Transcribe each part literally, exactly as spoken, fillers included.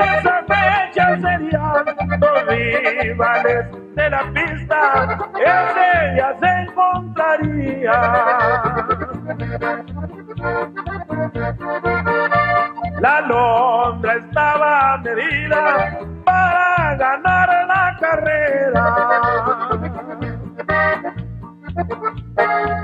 esa fecha serían los rivales de la pista, en ella se encontraría. La alondra estaba medida para ganar la carrera.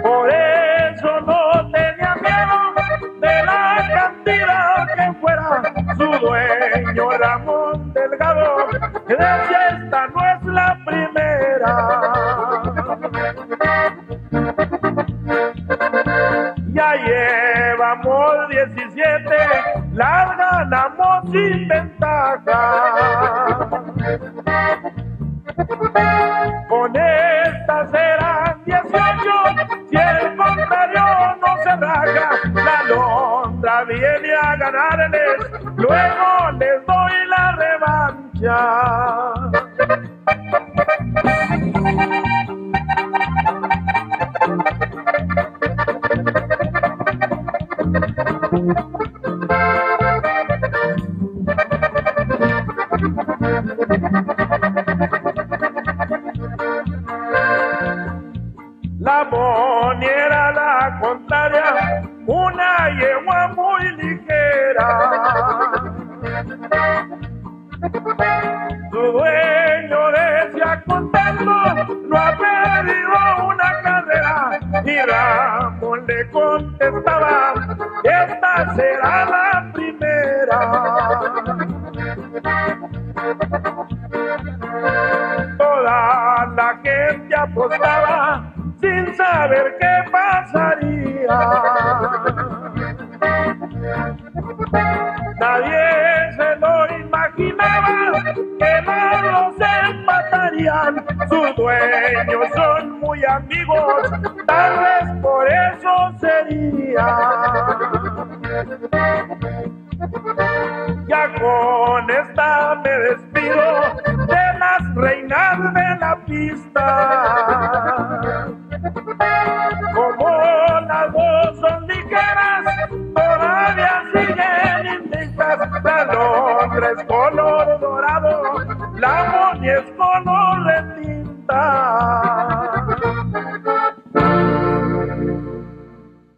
Por eso no tenía miedo de la cantidad que fuera. Su dueño, Ramón Delgado, que decía: esta no es la primera. Ya llevamos diecisiete, las ganamos sin ventaja. Con esta serán dieciocho, si el contrario no se raja. La alondra viene a ganarles, luego les doy la revancha. La monera la contraria, una yegua muy ligera. Su dueño decía contento, no ha perdido una carrera. Y Ramón le contestaba: esta será la primera. Toda la gente apostaba sin saber qué pasaría. Nadie se lo imaginaba que malos empatarían. Sus dueños son muy amigos, tal vez por eso sería. Ya con esta me despido de las reinas de la pista. Como las dos son ligeras, todavía siguen invictas. La alondra es color dorado, la moni es color